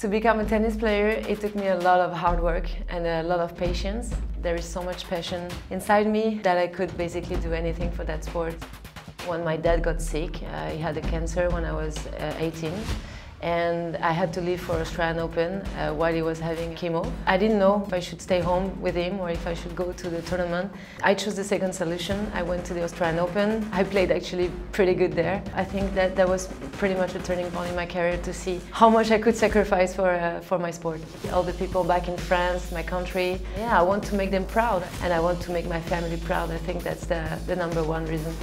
To become a tennis player, it took me a lot of hard work and a lot of patience. There is so much passion inside me that I could basically do anything for that sport. When my dad got sick, he had a cancer when I was 18. And I had to leave for Australian Open while he was having chemo. I didn't know if I should stay home with him or if I should go to the tournament. I chose the second solution. I went to the Australian Open. I played actually pretty good there. I think that was pretty much a turning point in my career to see how much I could sacrifice for my sport. All the people back in France, my country, yeah, I want to make them proud and I want to make my family proud. I think that's the number one reason.